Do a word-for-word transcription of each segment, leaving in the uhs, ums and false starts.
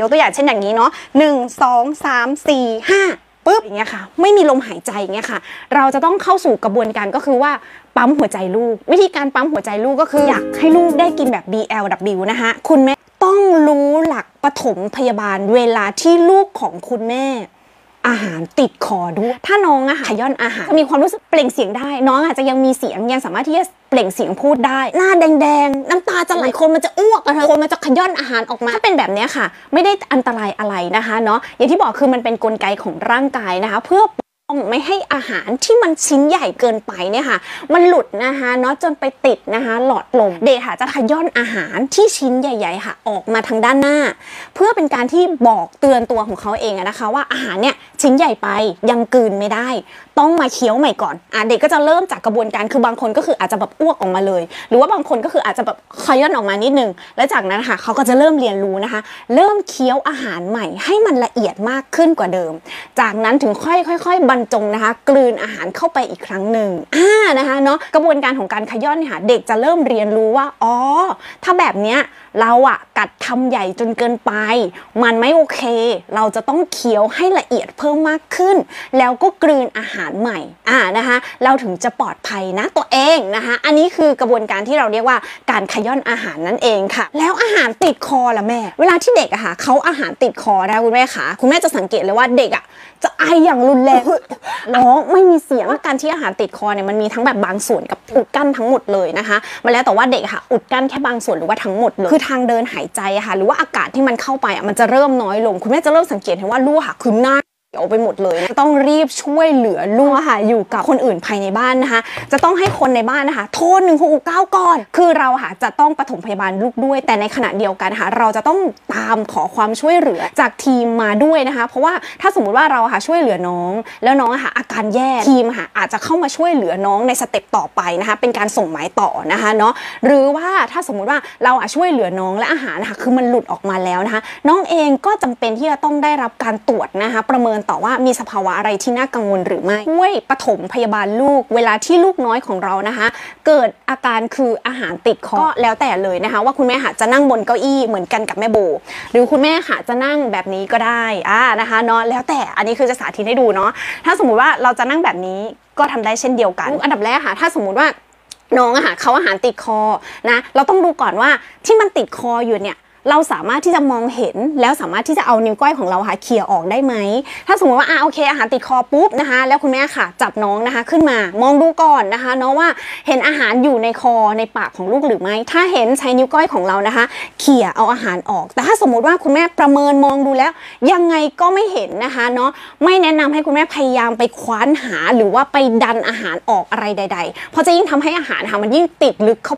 ยกตัวอย่างเช่นอย่างนี้เนาะหนึ่งสองสามสี่ห้าปุ๊บอย่างเงี้ยค่ะไม่มีลมหายใจอย่างเงี้ยค่ะเราจะต้องเข้าสู่กระบวนการก็คือว่าปั๊มหัวใจลูกวิธีการปั๊มหัวใจลูกก็คืออยากให้ลูกได้กินแบบ บี แอล ดับเบิลยู นะคะคุณแม่ต้องรู้หลักปฐมพยาบาลเวลาที่ลูกของคุณแม่อาหารติดคอด้วยถ้าน้องอะค่ะย่อนอาหารจะมีความรู้สึกเปล่งเสียงได้น้องอาจจะยังมีเสียงยังสามารถที่จะเปล่งเสียงพูดได้หน้าแดงๆน้ำตาจะไหลคนมันจะอ้วกอะเธอคนมันจะขย่อนอาหารออกมาถ้าเป็นแบบนี้ค่ะไม่ได้อันตรายอะไรนะคะเนาะอย่างที่บอกคือมันเป็นกลไกของร่างกายนะคะเพื่อไม่ให้อาหารที่มันชิ้นใหญ่เกินไปเนี่ยค่ะมันหลุดนะคะเนาะจนไปติดนะคะหลอดลมเด็กค่ะจะขย่อนอาหารที่ชิ้นใหญ่ๆค่ะออกมาทางด้านหน้าเพื่อเป็นการที่บอกเตือนตัวของเขาเองนะคะว่าอาหารเนี่ยชิ้นใหญ่ไปยังกลืนไม่ได้ต้องมาเคี้ยวใหม่ก่อนอ่ะเด็กก็จะเริ่มจากกระบวนการคือบางคนก็คืออาจจะแบบอ้วกออกมาเลยหรือว่าบางคนก็คืออาจจะแบบขย่อนออกมานิดนึงและจากนั้นค่ะเขาก็จะเริ่มเรียนรู้นะคะเริ่มเคี้ยวอาหารใหม่ให้มันละเอียดมากขึ้นกว่าเดิมจากนั้นถึงค่อยๆบรรจงนะคะกลืนอาหารเข้าไปอีกครั้งหนึ่งอ่านะคะเนาะกระบวนการของการขย่อนเนี่ยเด็กจะเริ่มเรียนรู้ว่าอ๋อถ้าแบบเนี้ยเราอ่ะกัดคำใหญ่จนเกินไปมันไม่โอเคเราจะต้องเคี้ยวให้ละเอียดเพิ่มมากขึ้นแล้วก็กลืนอาหารใหม่อ่านะคะเราถึงจะปลอดภัยนะตัวเองนะคะอันนี้คือกระบวนการที่เราเรียกว่าการขย่อนอาหารนั่นเองค่ะแล้วอาหารติดคอล่ะแม่เวลาที่เด็กอะค่ะเขาอาหารติดคอนะคุณแม่ค่ะคุณแม่จะสังเกตเลยว่าเด็กอะจะไออย่างรุนแรงร้องไม่มีเสียงการที่อาหารติดคอเนี่ยมันมีทั้งแบบบางส่วนกับอุดกั้นทั้งหมดเลยนะคะมาแล้วแต่ว่าเด็กค่ะอุดกั้นแค่บางส่วนหรือว่าทั้งหมดเลยคือทางเดินหายใจค่ะหรือว่าอากาศที่มันเข้าไปมันจะเริ่มน้อยลงคุณแม่จะเริ่มสังเกตเห็นว่าลูกค่ะคือหน้าเอาไปหมดเลยนะต้องรีบช่วยเหลือลูกค่ะอยู่กับคนอื่นภายในบ้านนะคะจะต้องให้คนในบ้านนะคะโทรหนึ่งหกหกเก้าก่อนคือเราค่ะจะต้องปฐมพยาบาลลูกด้วยแต่ในขณะเดียวกันค่ะเราจะต้องตามขอความช่วยเหลือจากทีมมาด้วยนะคะเพราะว่าถ้าสมมุติว่าเราค่ะช่วยเหลือน้องแล้วน้องค่ะอาการแย่ทีมค่ะอาจจะเข้ามาช่วยเหลือน้องในสเต็ปต่อไปนะคะเป็นการส่งหมายต่อนะคะเนาะหรือว่าถ้าสมมุติว่าเราค่ะช่วยเหลือน้องและอาหารค่ะคือมันหลุดออกมาแล้วนะคะน้องเองก็จำเป็นที่จะต้องได้รับการตรวจนะคะประเมินต่อว่ามีสภาวะอะไรที่น่ากังวลหรือไม่ช่วยปฐมพยาบาลลูกเวลาที่ลูกน้อยของเรานะคะเกิดอาการคืออาหารติดคอก็แล้วแต่เลยนะคะว่าคุณแม่ค่ะจะนั่งบนเก้าอี้เหมือนกันกับแม่โบหรือคุณแม่ค่ะจะนั่งแบบนี้ก็ได้อ่านะคะเนาะแล้วแต่อันนี้คือจะสาธิตให้ดูเนาะถ้าสมมุติว่าเราจะนั่งแบบนี้ก็ทำได้เช่นเดียวกันอันดับแรกค่ะถ้าสมมุติว่าน้องอาหารเขาอาหารติดคอนะเราต้องดูก่อนว่าที่มันติดคออยู่เนี่ยเราสามารถที่จะมองเห็นแล้วสามารถที่จะเอานิ้วก้อยของเราค่ะเขี่ยออกได้ไหมถ้าสมมติว่าอ่ะโอเคอาหารติดคอปุ๊บนะคะแล้วคุณแม่ค่ะจับน้องนะคะขึ้นมามองดูก่อนนะคะเนาะว่าเห็นอาหารอยู่ในคอในปากของลูกหรือไม่ถ้าเห็นใช้นิ้วก้อยของเรานะคะเขี่ยเอาอาหารออกแต่ถ้าสมมติว่าคุณแม่ประเมินมองดูแล้วยังไงก็ไม่เห็นนะคะเนาะไม่แนะนำให้คุณแม่พยายามไปคว้านหาหรือว่าไปดันอาหารออกอะไรใดๆเพราะจะยิ่งทำให้อาหารค่ะมันยิ่งติดลึกเข้า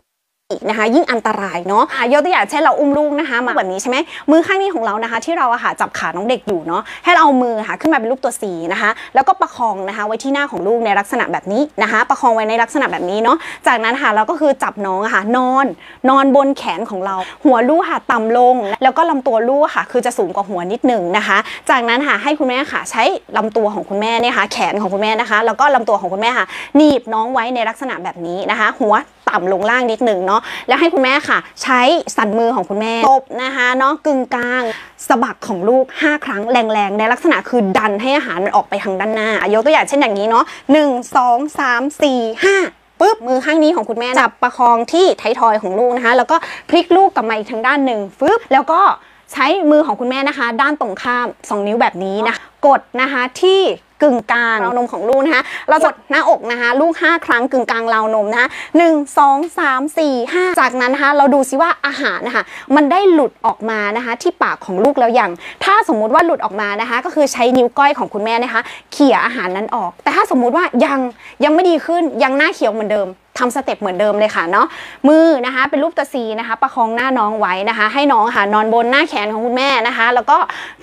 นะคะยิ่งอันตรายเนาะยกตัวอย่างเช่นเราอุ้มลูกนะคะมาแบบนี้ใช่ไหมมือข้างนี้ของเรานะคะที่เราอะค่ะจับขาน้องเด็กอยู่เนาะให้เราเอามือค่ะขึ้นมาเป็นรูปตัวซีนะคะแล้วก็ประคองนะคะไว้ที่หน้าของลูกในลักษณะแบบนี้นะคะประคองไว้ในลักษณะแบบนี้เนาะจากนั้นค่ะเราก็คือจับน้องค่ะนอนนอนบนแขนของเราหัวลูกค่ะต่ำลงแล้วก็ลำตัวลูกค่ะคือจะสูงกว่าหัวนิดหนึ่งนะคะจากนั้นค่ะให้คุณแม่ค่ะใช้ลำตัวของคุณแม่เนี่ยค่ะแขนของคุณแม่นะคะแล้วก็ลำตัวของคุณแม่ค่ะหนีบน้องไว้ในลักษณะแบบนี้นะคะหัวต่ำลงล่างนิดหนึ่งเนาะแล้วให้คุณแม่ค่ะใช้สันมือของคุณแม่ตบนะคะเนาะกึ่งกลางสะบักของลูกห้าครั้งแรงๆในลักษณะคือดันให้อาหารมันออกไปทางด้านหน้ายกตัวอย่างเช่นอย่างนี้เนาะหนึ่งสองสามสี่ห้าปึ๊บมือข้างนี้ของคุณแม่จับประคองที่ท้ายทอยของลูกนะคะแล้วก็พลิกลูกกลับมาอีกทางด้านหนึ่งฟึบแล้วก็ใช้มือของคุณแม่นะคะด้านตรงข้ามสองนิ้วแบบนี้นะกดนะคะที่กึ่งกลางราวนมของลูกนะคะเรากดหน้าอกนะคะลูกห้าครั้งกึ่งกลางราวนมนะคะหนึ่งสองสามสี่ห้าจากนั้นนะคะเราดูซิว่าอาหารนะคะมันได้หลุดออกมานะคะที่ปากของลูกแล้วอย่างถ้าสมมุติว่าหลุดออกมานะคะก็คือใช้นิ้วก้อยของคุณแม่นะคะเขี่ยอาหารนั้นออกแต่ถ้าสมมุติว่ายังยังไม่ดีขึ้นยังหน้าเขียวเหมือนเดิมทำสเต็ปเหมือนเดิมเลยค่ะเนาะมือนะคะเป็นรูปตัวซีนะคะประคองหน้าน้องไว้นะคะให้น้องค่ะนอนบนหน้าแขนของคุณแม่นะคะแล้วก็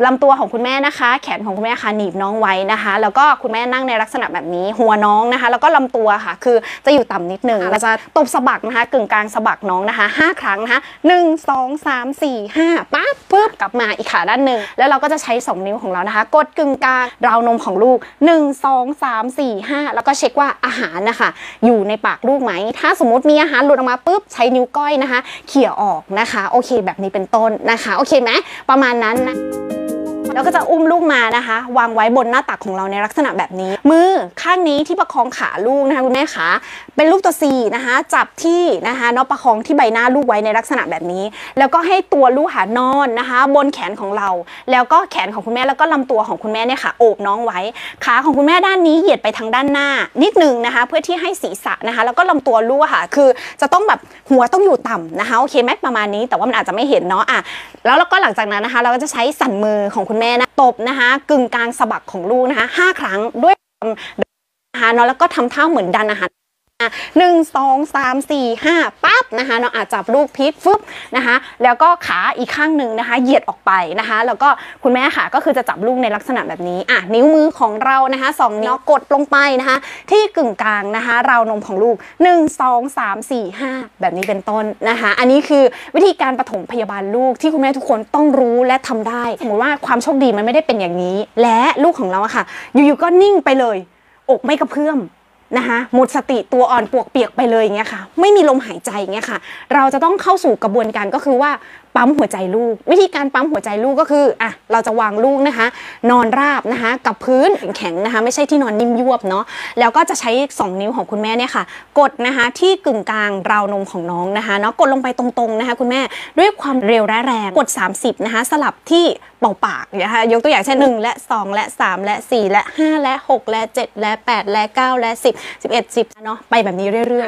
ลำตัวของคุณแม่นะคะแขนของคุณแม่ค่ะหนีบน้องไว้นะคะแล้วก็คุณแม่นั่งในลักษณะแบบนี้หัวน้องนะคะแล้วก็ลำตัวค่ะคือจะอยู่ต่ำนิดหนึ่งเราจะตบสะบักนะคะกึ่งกลางสะบักน้องนะคะห้าครั้งนะคะหนึ่งสองสามสี่ห้าปั๊บปึ๊บกลับมาอีกขาด้านหนึ่งแล้วเราก็จะใช้สองนิ้วของเรานะคะกดกึ่งกลางราวนมของลูกหนึ่งสองสามสี่ห้าแล้วก็เช็คว่าอาหารนะคะอยู่ในปากลูก ไหมถ้าสมมติมีอาหารหลุดออกมาปุ๊บใช้นิ้วก้อยนะคะเขี่ยออกนะคะโอเคแบบนี้เป็นต้นนะคะโอเคไหมประมาณนั้นนะแล้วก็จะอุ้มลูกมานะคะวางไว้บนหน้าตักของเราในลักษณะแบบนี้มือข้างนี้ที่ประคองขาลูกนะคะคุณแม่ขาเป็นลูกตัวซีนะคะจับที่นะคะเนาะประคองที่ใบหน้าลูกไว้ในลักษณะแบบนี้แล้วก็ให้ตัวลูกหานอนนะคะบนแขนของเราแล้วก็แขนของคุณแม่แล้วก็ลำตัวของคุณแม่เนี่ยค่ะโอบน้องไว้ขาของคุณแม่ด้านนี้เหยียดไปทางด้านหน้านิดนึงนะคะเพื่อที่ให้ศีรษะนะคะแล้วก็ลำตัวลูกค่ะคือจะต้องแบบหัวต้องอยู่ต่ำนะคะโอเคไหมประมาณนี้แต่ว่ามันอาจจะไม่เห็นเนาะอ่ะแล้วแล้วก็หลังจากนั้นนะคะเราก็จะใช้สันมือของคุณแม่นะตบนะคะกึ่งกลางสะบักของลูกนะคะห้าครั้งด้วยนะคะเนาะแล้วก็ทำท่าเหมือนดันอาหารหนึ่งสองสามสี่ห้าปั๊บนะคะเนาะอาจจับลูกพิษฟึบนะคะแล้วก็ขาอีกข้างหนึ่งนะคะเหยียดออกไปนะคะแล้วก็คุณแม่ค่ะก็คือจะจับลูกในลักษณะแบบนี้อ่ะนิ้วมือของเรานะคะสองนิ้วกดลงไปนะคะที่กึ่งกลางนะคะราวนมของลูกหนึ่งสองสามสี่ห้าแบบนี้เป็นต้นนะคะอันนี้คือวิธีการปฐมพยาบาลลูกที่คุณแม่ทุกคนต้องรู้และทำได้สมมติว่าความโชคดีมันไม่ได้เป็นอย่างนี้และลูกของเราอะค่ะอยู่ๆก็นิ่งไปเลยอกไม่กระเพื่อมนะคะหมดสติตัวอ่อนปวกเปียกไปเลยอย่างเงี้ยค่ะไม่มีลมหายใจอย่างเงี้ยค่ะเราจะต้องเข้าสู่กระบวนการก็คือว่าปั๊มหัวใจลูกวิธีการปั๊มหัวใจลูกก็คืออ่ะเราจะวางลูกนะคะนอนราบนะคะกับพื้นแข็งนะคะไม่ใช่ที่นอนนิ่มยวบเนาะแล้วก็จะใช้สองนิ้วของคุณแม่เนี่ยค่ะกดนะคะที่กึ่งกลางราวนมของน้องนะคะเนาะกดลงไปตรงๆนะคะคุณแม่ด้วยความเร็วและแรงกดสามสิบนะคะสลับที่เป่าปากนะคะยกตัวอย่างเช่นหนึ่งและสองและสามและสี่และห้าและหกและเจ็ดและแปดและเก้าและสิบ สิบเอ็ด สิบเนาะไปแบบนี้เรื่อย